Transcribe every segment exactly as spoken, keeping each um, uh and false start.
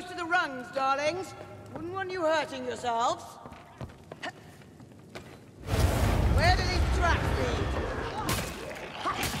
close to the rungs, darlings. Wouldn't want you hurting yourselves. Where do these tracks lead? Ha ha!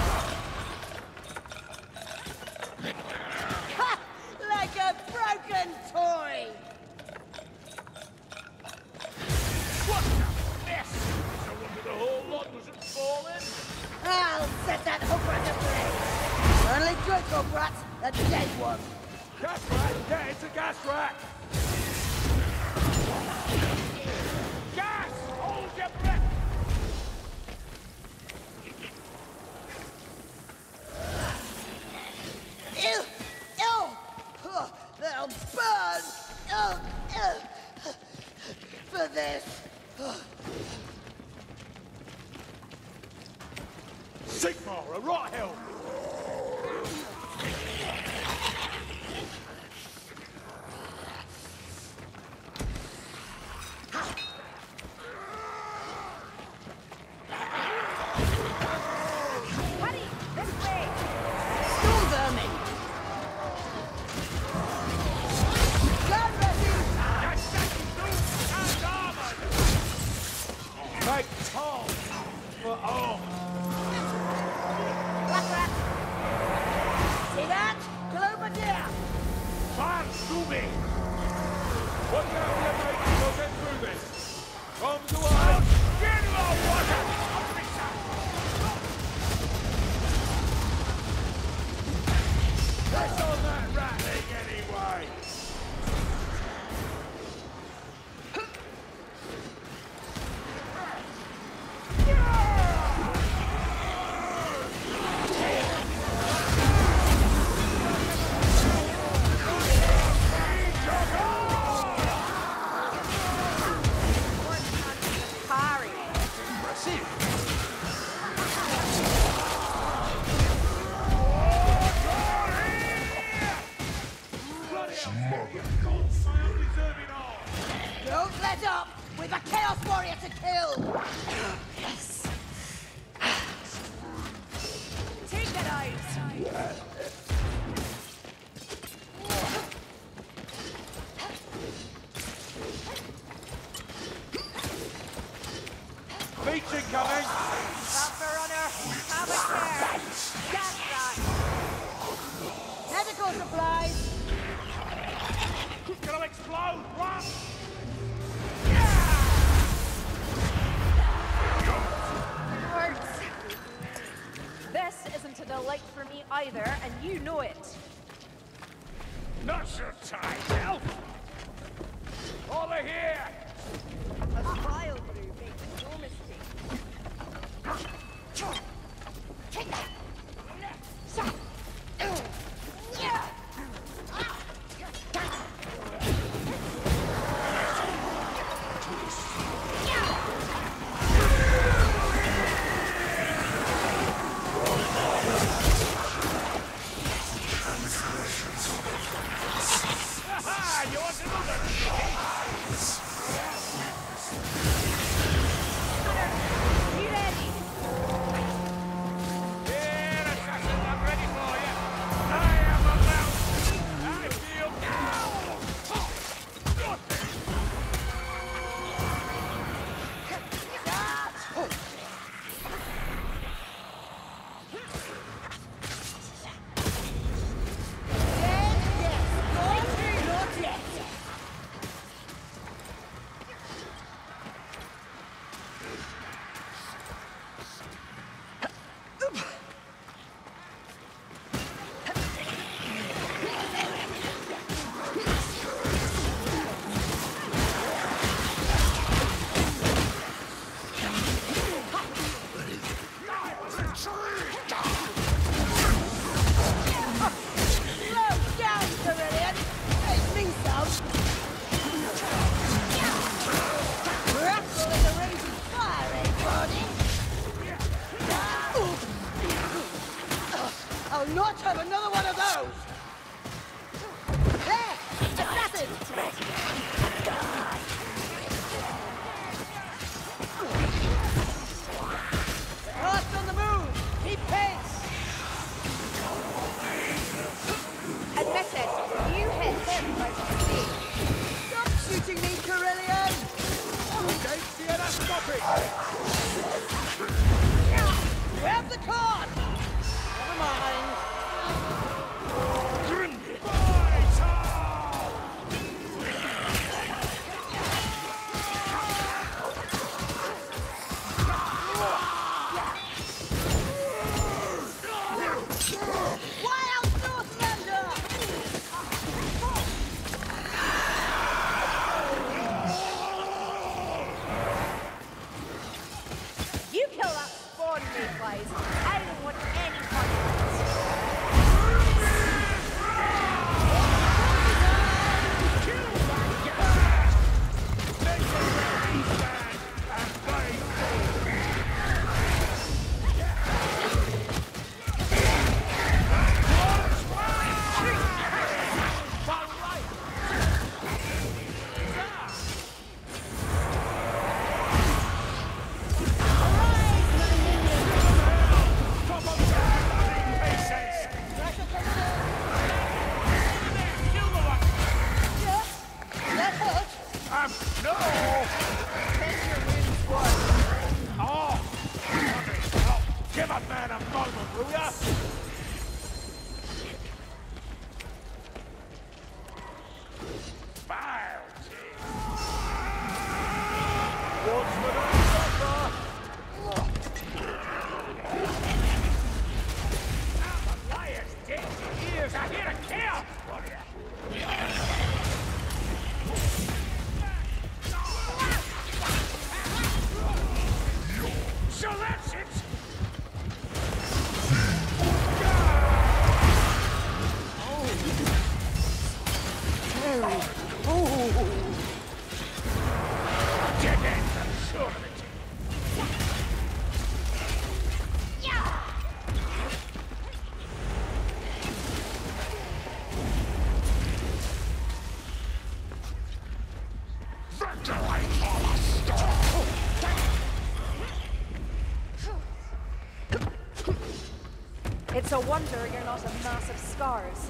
It's a wonder you're not a mass of scars.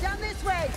Down this way!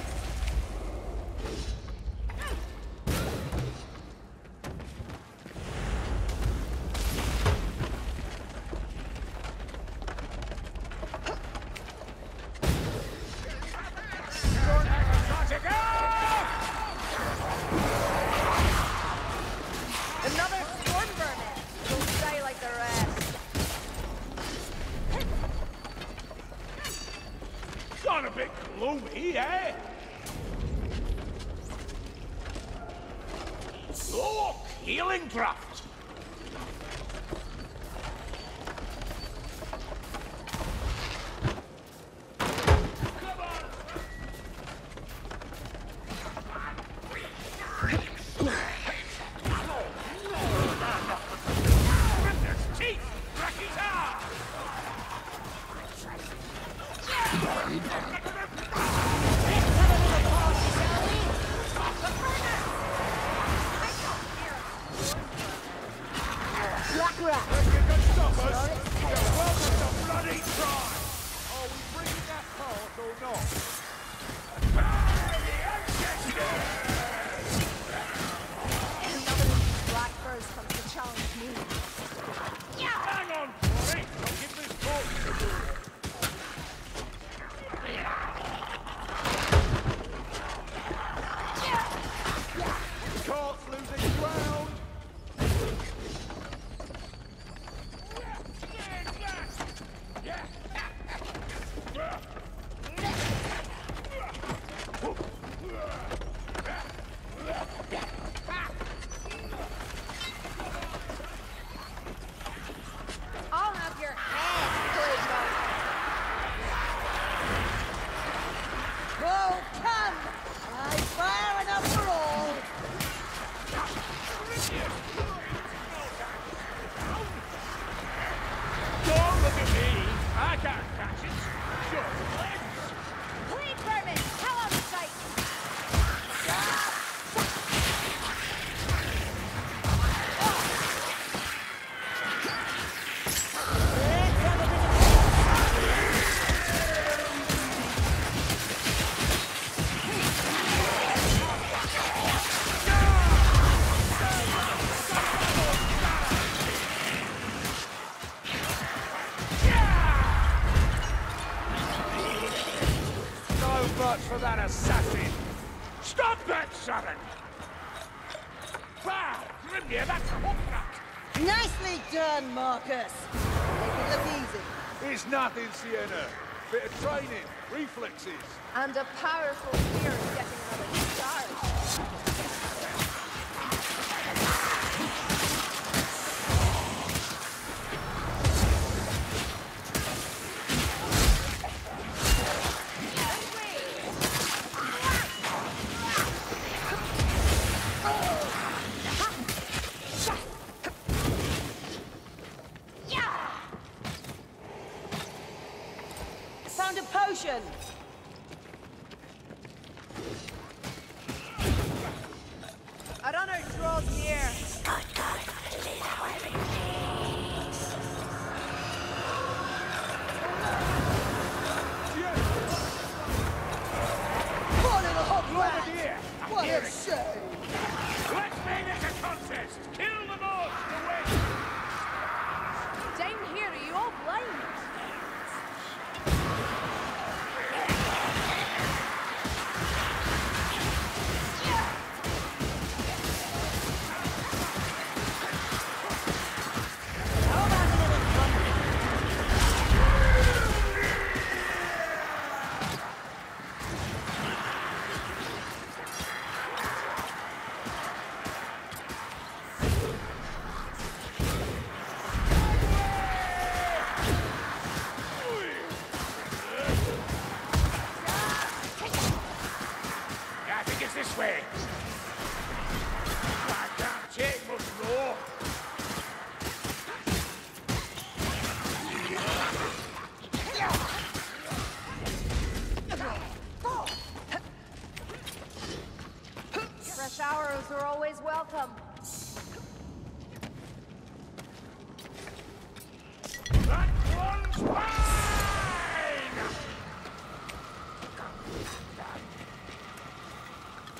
Nothing, Sienna. Bit of training, reflexes. And a powerful fear of getting another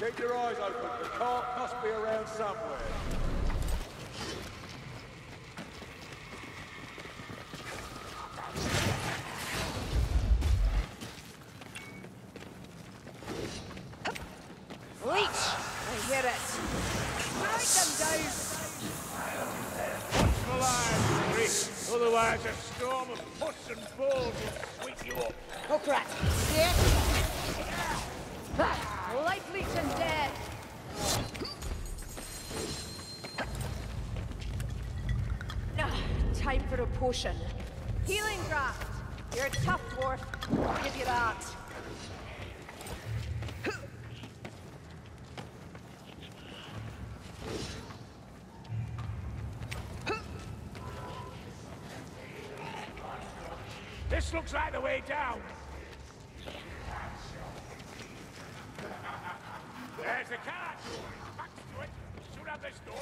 Keep your eyes open. The cart must be around somewhere. Otherwise, a storm of puss and balls will sweep you up. Oh, crap. See it? Ha! Light leech and dead. Time for a potion. Healing draft. You're a tough dwarf. I'll give you that. This looks like the way down. There's the cart. Back to it. Shoot out this door.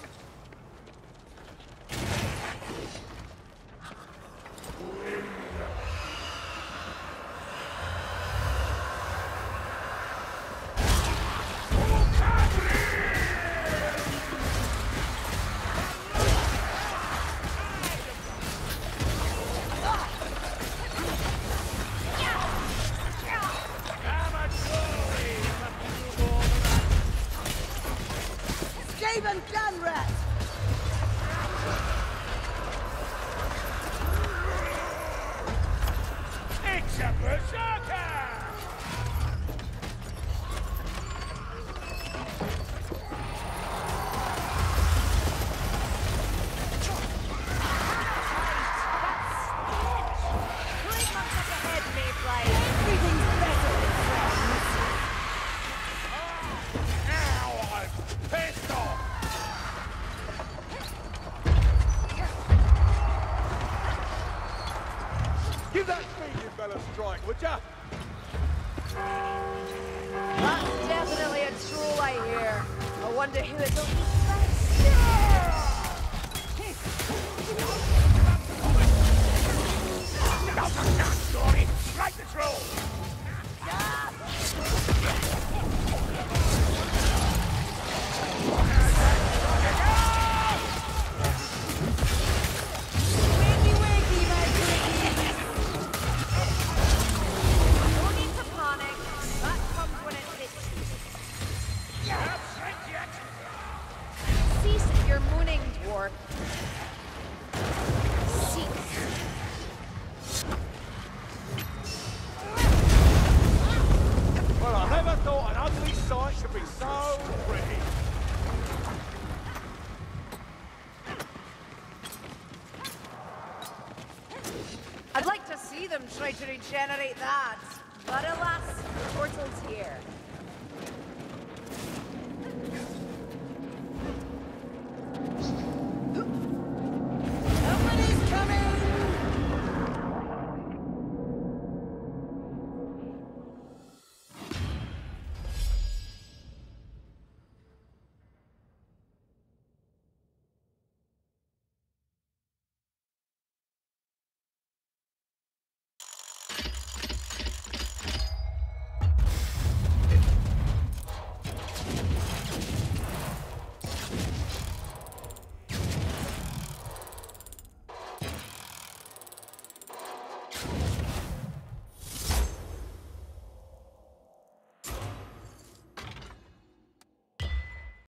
Would ya? That's definitely a troll I hear. I wonder who it's on the first. Yeah! No, no, no, sorry. Strike the troll! Stop! I'd like to see them try to regenerate that, but alas, the portal's here.